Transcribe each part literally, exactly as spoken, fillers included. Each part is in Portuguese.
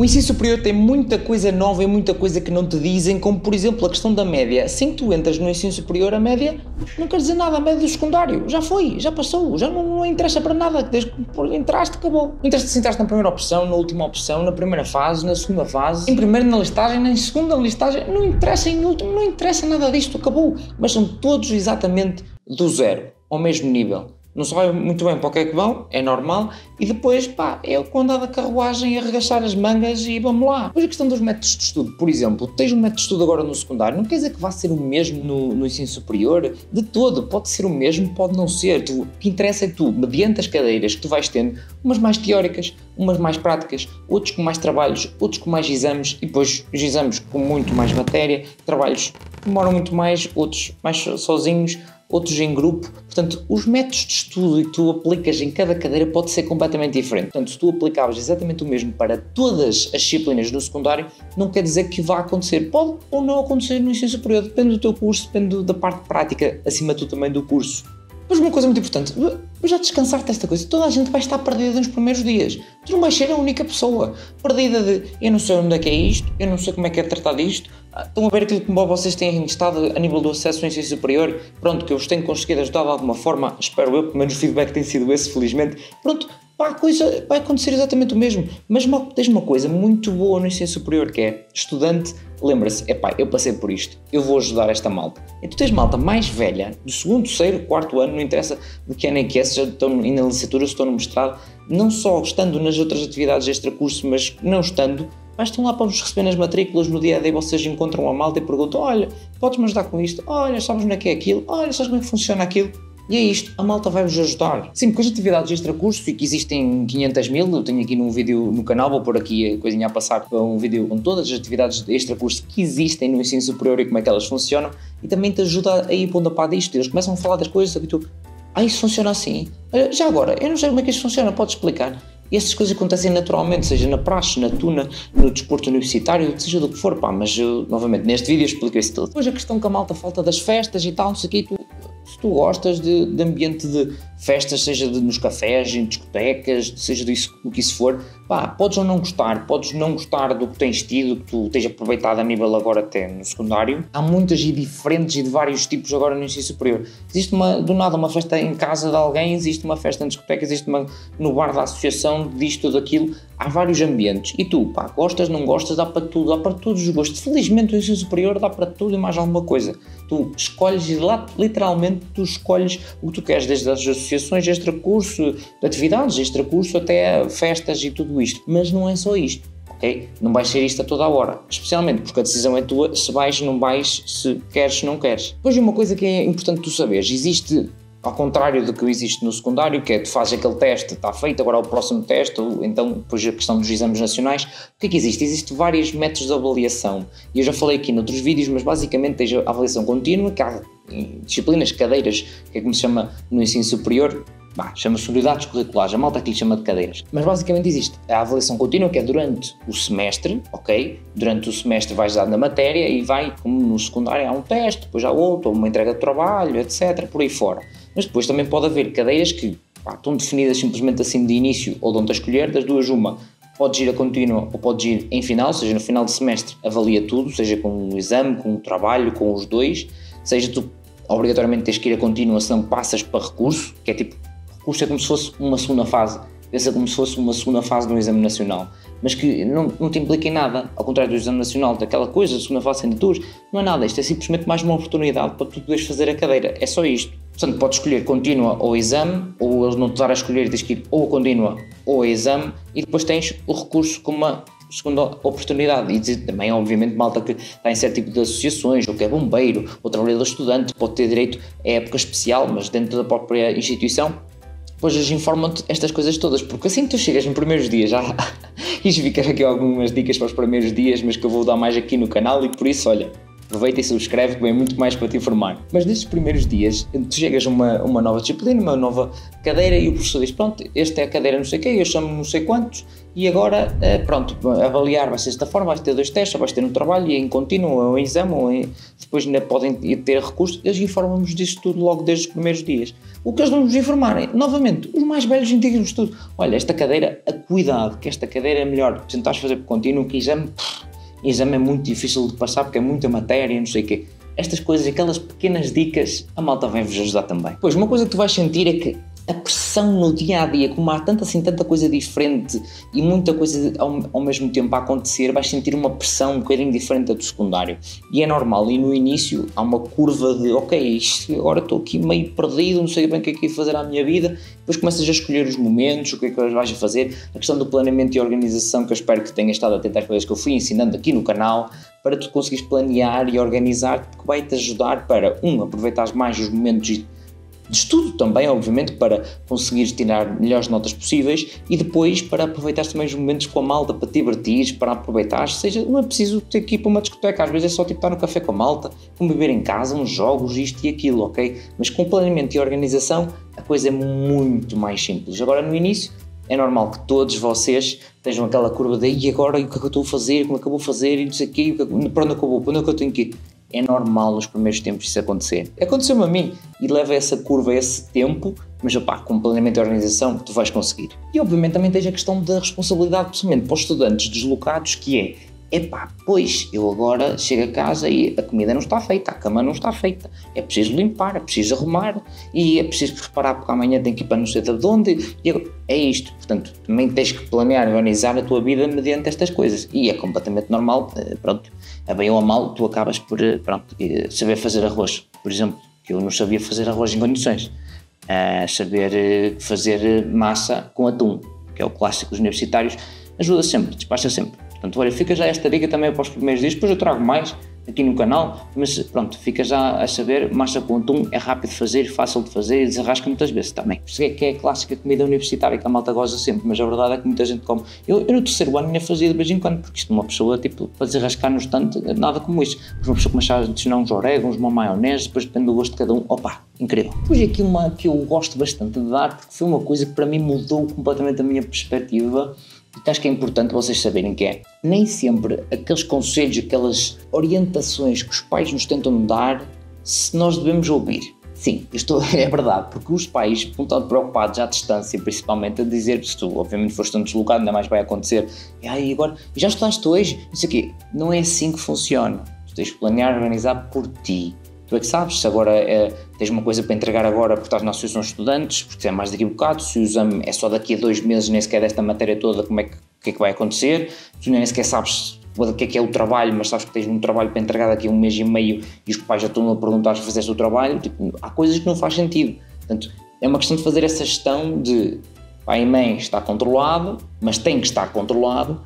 O ensino superior tem muita coisa nova e muita coisa que não te dizem, como por exemplo a questão da média. Assim que tu entras no ensino superior, a média não quer dizer nada, a média do secundário já foi, já passou, já não, não interessa para nada, desde que entraste acabou. Não interessa se entraste na primeira opção, na última opção, na primeira fase, na segunda fase, em primeiro na listagem, na segunda listagem, não interessa em último, não interessa nada disto, acabou. Mas são todos exatamente do zero, ao mesmo nível. Não sabem muito bem para o que é que vão, é normal, e depois, pá, é o andar da carruagem, arregaçar as mangas e vamos lá. Depois a questão dos métodos de estudo, por exemplo, tens um método de estudo agora no secundário, não quer dizer que vá ser o mesmo no, no ensino superior, de todo, pode ser o mesmo, pode não ser, tu, o que interessa é tu, mediante as cadeiras que tu vais tendo, umas mais teóricas, umas mais práticas, outros com mais trabalhos, outros com mais exames, e depois os exames com muito mais matéria, trabalhos que demoram muito mais, outros mais sozinhos, outros em grupo. Portanto, os métodos de estudo que tu aplicas em cada cadeira pode ser completamente diferente. Portanto, se tu aplicavas exatamente o mesmo para todas as disciplinas do secundário, não quer dizer que vá acontecer. Pode ou não acontecer no ensino superior, depende do teu curso, depende da parte prática, acima de tudo também do curso. Mas uma coisa muito importante, já descansar desta coisa, toda a gente vai estar perdida nos primeiros dias. Tu não vais ser a única pessoa perdida de eu não sei onde é que é isto, eu não sei como é que é tratar disto. Estão a ver aquilo que vocês têm estado a nível do acesso ao ensino superior, pronto, que eu vos tenho conseguido ajudar de alguma forma, espero eu, pelo menos o feedback tem sido esse, felizmente. Pronto, pá, a coisa vai acontecer exatamente o mesmo. Mas tens uma coisa muito boa no ensino superior que é, estudante, lembra-se, é pá, eu passei por isto, eu vou ajudar esta malta. E tu tens malta mais velha, do segundo, terceiro, quarto ano, não interessa de que ano é que é, se já estão na licenciatura, se estão no mestrado, não só estando nas outras atividades extracurso, mas não estando, mas estão lá para vos receber nas matrículas, no dia a dia vocês encontram a malta e perguntam, olha, podes-me ajudar com isto? Olha, sabes onde é que é aquilo? Olha, sabes como é que funciona aquilo? E é isto, a malta vai-vos ajudar. Sim, porque as atividades extracurso, e que existem quinhentas mil, eu tenho aqui num vídeo no canal, vou pôr aqui a coisinha a passar, um vídeo com todas as atividades extracurso que existem no ensino superior e como é que elas funcionam, e também te ajuda a ir pondo a pá disto, eles começam a falar das coisas, e tu, ah, isso funciona assim, já agora, eu não sei como é que isto funciona, podes explicar? E essas coisas acontecem naturalmente, seja na praxe, na tuna, no desporto universitário, seja do que for, pá, mas eu, novamente, neste vídeo explico isso tudo. Depois a questão que a malta falta das festas e tal, não sei o quê, tu, se tu gostas de, de ambiente de festas, seja de, nos cafés, em discotecas, seja disso, o que isso for, pá, podes ou não gostar, podes não gostar do que tens tido, que tu tens aproveitado a nível agora até no secundário. Há muitas e diferentes e de vários tipos agora no ensino superior. Existe uma, do nada uma festa em casa de alguém, existe uma festa em discoteca, existe uma no bar da associação, disto, tudo aquilo. Há vários ambientes e tu, pá, gostas, não gostas, dá para tudo, dá para todos os gostos. Felizmente o ensino superior dá para tudo e mais alguma coisa. Tu escolhes e lá, literalmente, tu escolhes o que tu queres, desde as associações, extracurso, atividades, extracurso, até festas e tudo isto. Mas não é só isto, ok? Não vais ser isto a toda a hora, especialmente porque a decisão é tua, se vais, não vais, se queres, não queres. Depois uma coisa que é importante tu saberes, existe... Ao contrário do que existe no secundário, que é tu fazes aquele teste, está feito, agora é o próximo teste, ou então depois a questão dos exames nacionais. O que é que existe? Existem vários métodos de avaliação. E eu já falei aqui noutros vídeos, mas basicamente tens a avaliação contínua, que há disciplinas, cadeiras, que é como se chama no ensino superior, bah, chama-se unidades curriculares, a malta que lhe chama de cadeiras. Mas basicamente existe a avaliação contínua, que é durante o semestre, ok? Durante o semestre vais dar na matéria e vai, como no secundário, há um teste, depois há outro, ou uma entrega de trabalho, etcétera, por aí fora. Mas depois também pode haver cadeiras que pá, estão definidas simplesmente assim de início ou dão-te a escolher, das duas uma, podes ir a contínua ou podes ir em final, ou seja, no final de semestre avalia tudo, seja com um exame, com um trabalho, com os dois, seja tu obrigatoriamente tens que ir a contínua, senão passas para recurso, que é tipo, recurso é como se fosse uma segunda fase, pensa como se fosse uma segunda fase de um exame nacional, mas que não, não te implica em nada, ao contrário do exame nacional, daquela coisa, da segunda fase de tours, não é nada, isto é simplesmente mais uma oportunidade para tu poderes fazer a cadeira, é só isto. Portanto, podes escolher contínua ou exame, ou eles não te darão a escolher e tens que ir ou a contínua ou a exame, e depois tens o recurso como uma segunda oportunidade. E também, obviamente, malta que está em certo tipo de associações, ou que é bombeiro, ou trabalhador estudante, pode ter direito a época especial, mas dentro da própria instituição, depois eles informam-te estas coisas todas, porque assim que tu chegas nos primeiros dias, já e ficar aqui algumas dicas para os primeiros dias, mas que eu vou dar mais aqui no canal, e por isso, olha, aproveita e subscreve que vem muito mais para te informar. Mas nesses primeiros dias, tu chegas a uma, uma nova disciplina, uma nova cadeira e o professor diz, pronto, esta é a cadeira não sei o quê, eu chamo não sei quantos e agora, pronto, avaliar vai ser desta forma, vais ter dois testes, vais ter um trabalho e em contínuo, ou em exame, ou em... depois ainda podem ter recursos, eles informam-nos disso tudo logo desde os primeiros dias. O que eles vão nos informarem, novamente, os mais velhos indicam-nos tudo. Olha, esta cadeira, a cuidado, que esta cadeira é melhor, se não estás a fazer por contínuo, que exame... Pff, exame é muito difícil de passar porque é muita matéria, não sei o quê. Estas coisas, aquelas pequenas dicas, a malta vem-vos ajudar também. Pois, uma coisa que tu vais sentir é que a pressão no dia-a-dia, como há tanta, assim, tanta coisa diferente e muita coisa ao, ao mesmo tempo a acontecer, vais sentir uma pressão um bocadinho diferente da do secundário. E é normal, e no início há uma curva de, ok, isto, agora estou aqui meio perdido, não sei bem o que é que ia fazer à minha vida, depois começas a escolher os momentos, o que é que vais a fazer, a questão do planeamento e organização, que eu espero que tenhas estado a tentar coisas que eu fui ensinando aqui no canal, para tu conseguires planear e organizar, porque vai-te ajudar para, um, aproveitares mais os momentos de estudo também, obviamente, para conseguires tirar melhores notas possíveis e depois para aproveitar também os momentos com a malta, para te divertir, para aproveitar, seja, não é preciso ter que ir para uma discoteca, às vezes é só tipo estar no café com a malta, beber em casa, uns jogos, isto e aquilo, ok? Mas com planeamento e organização a coisa é muito mais simples. Agora no início é normal que todos vocês tenham aquela curva de e agora, e o que é que eu estou a fazer, como é que eu vou fazer, e não sei o quê, para onde é que eu vou, para onde é que eu tenho que ir? É normal nos primeiros tempos isso acontecer. Aconteceu-me a mim e leva essa curva, esse tempo, mas opá, com planeamento e organização tu vais conseguir. E obviamente também tens a questão da responsabilidade, principalmente para os estudantes deslocados, que é, epá, pois eu agora chego a casa e a comida não está feita, a cama não está feita, é preciso limpar, é preciso arrumar e é preciso preparar porque amanhã tenho que ir para não sei de onde, e agora, é isto. Portanto, também tens que planear e organizar a tua vida mediante estas coisas e é completamente normal, pronto, a bem ou a mal tu acabas por, pronto, saber fazer arroz, por exemplo, que eu não sabia fazer arroz em condições, ah, saber fazer massa com atum, que é o clássico dos universitários, ajuda sempre, despacha sempre. Portanto, olha, fica já esta dica também para os primeiros dias, depois eu trago mais aqui no canal, mas pronto, fica já a saber, massa com atum é rápido de fazer, fácil de fazer e desarrasca muitas vezes também. Por isso é que é a clássica comida universitária que a malta goza sempre, mas a verdade é que muita gente come. Eu, eu no terceiro ano ainda fazia de vez em quando, porque isto de uma pessoa, tipo, para desarrascar no estante, nada como isso. Mas uma pessoa começa a adicionar uns orégãos, uma maionese, depois depende do gosto de cada um, opa, incrível. Depois aqui uma que eu gosto bastante de dar, porque foi uma coisa que para mim mudou completamente a minha perspectiva, então acho que é importante vocês saberem que é, nem sempre aqueles conselhos, aquelas orientações que os pais nos tentam dar, se nós devemos ouvir. Sim, isto é verdade, porque os pais estão tão preocupados à distância, principalmente a dizer, se tu obviamente foste tão deslocado, ainda mais vai acontecer, e aí agora, já estudaste hoje, não sei o quê. Não é assim que funciona, tu tens que planear e organizar por ti. Tu é que sabes, se agora é, tens uma coisa para entregar agora porque estás na associação de estudantes, porque é mais daqui a um bocado, se o exame é só daqui a dois meses, nem sequer desta matéria toda, como é que, que é que vai acontecer, tu nem sequer sabes o que é que é o trabalho, mas sabes que tens um trabalho para entregar daqui a um mês e meio e os pais já estão a perguntar se fizeste o trabalho, tipo, há coisas que não faz sentido. Portanto, é uma questão de fazer essa gestão de pai e mãe está controlado, mas tem que estar controlado,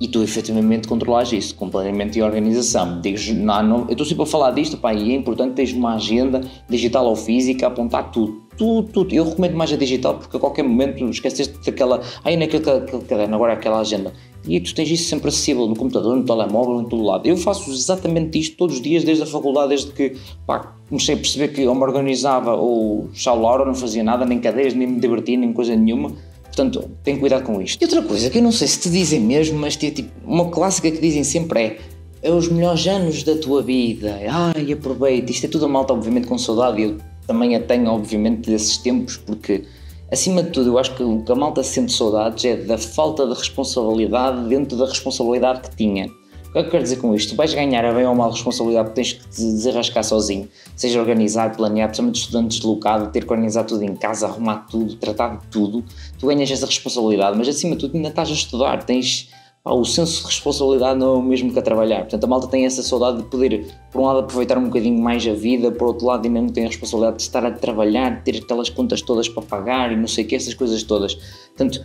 e tu efetivamente controlas isso, com planeamento e organização. Digo, não, não, eu estou sempre a falar disto, pá, e é importante teres uma agenda digital ou física, apontar tudo, tudo, tudo. Eu recomendo mais a digital porque a qualquer momento esqueceste daquela, aí naquele caderno, agora aquela agenda. E tu tens isso sempre acessível no computador, no telemóvel, em todo lado. Eu faço exatamente isto todos os dias, desde a faculdade, desde que pá, comecei a perceber que eu me organizava ou chau Laura, não fazia nada, nem cadeias, nem me divertia, nem coisa nenhuma. Portanto, tem cuidado com isto. E outra coisa que eu não sei se te dizem mesmo, mas é tipo, uma clássica que dizem sempre é é os melhores anos da tua vida, ai, aproveita, isto é tudo a malta obviamente com saudade, eu também a tenho obviamente desses tempos, porque acima de tudo eu acho que o que a malta sente saudades é da falta de responsabilidade dentro da responsabilidade que tinha. O que é que eu quero dizer com isto? Tu vais ganhar a bem ou a mal responsabilidade porque tens que te desarrascar sozinho, seja organizar, planear, principalmente estudante deslocado, ter que organizar tudo em casa, arrumar tudo, tratar de tudo, tu ganhas essa responsabilidade, mas acima de tudo ainda estás a estudar, tens pá, o senso de responsabilidade não é o mesmo que a trabalhar, portanto a malta tem essa saudade de poder, por um lado aproveitar um bocadinho mais a vida, por outro lado ainda não tem a responsabilidade de estar a trabalhar, de ter aquelas contas todas para pagar e não sei o que, essas coisas todas, portanto,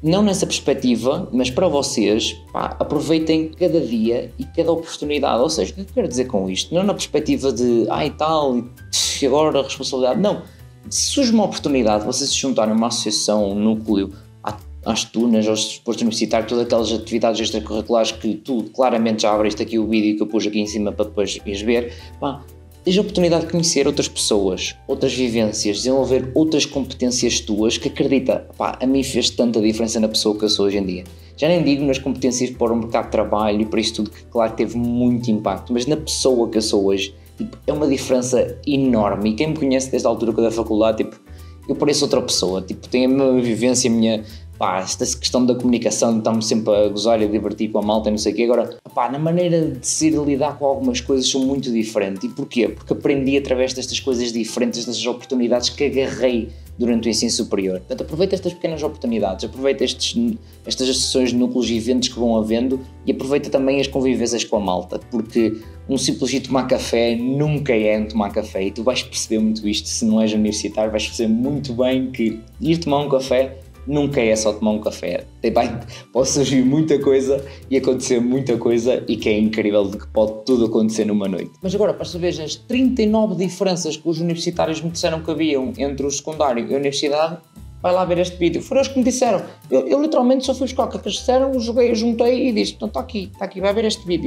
não nessa perspectiva, mas para vocês, pá, aproveitem cada dia e cada oportunidade, ou seja, o que eu quero dizer com isto? Não na perspectiva de, ai tal, e agora a responsabilidade, não, se surge uma oportunidade, vocês se juntarem a uma associação, um núcleo, às tunas, aos desportos universitários, todas aquelas atividades extracurriculares que tu claramente já abriste aqui o vídeo que eu pus aqui em cima para depois ires ver. Pá, tens a oportunidade de conhecer outras pessoas, outras vivências, desenvolver outras competências tuas que, acredita, pá, a mim fez tanta diferença na pessoa que eu sou hoje em dia. Já nem digo nas competências para o mercado de trabalho e para isso tudo, que claro teve muito impacto, mas na pessoa que eu sou hoje, tipo, é uma diferença enorme. E quem me conhece desde a altura da faculdade, tipo, eu pareço outra pessoa, tipo, tenho a minha vivência, a minha... Pá, esta questão da comunicação, estamos sempre a gozar e a divertir com a malta e não sei o quê. Agora, pá, na maneira de ser e lidar com algumas coisas são muito diferentes. E porquê? Porque aprendi através destas coisas diferentes, destas oportunidades que agarrei durante o ensino superior. Portanto, aproveita estas pequenas oportunidades, aproveita estes, estas sessões de núcleos e eventos que vão havendo e aproveita também as convivências com a malta, porque um simples ir tomar café nunca é um tomar café. E tu vais perceber muito isto, se não és universitário, vais perceber muito bem que ir tomar um café nunca é só tomar um café. Pode surgir muita coisa e acontecer muita coisa, e que é incrível de que pode tudo acontecer numa noite. Mas agora, para saberes as trinta e nove diferenças que os universitários me disseram que haviam entre o secundário e a universidade, vai lá ver este vídeo. Foram os que me disseram. Eu, eu literalmente só fui buscar o que eles disseram, joguei, juntei e disse, portanto, está aqui, está aqui, vai ver este vídeo.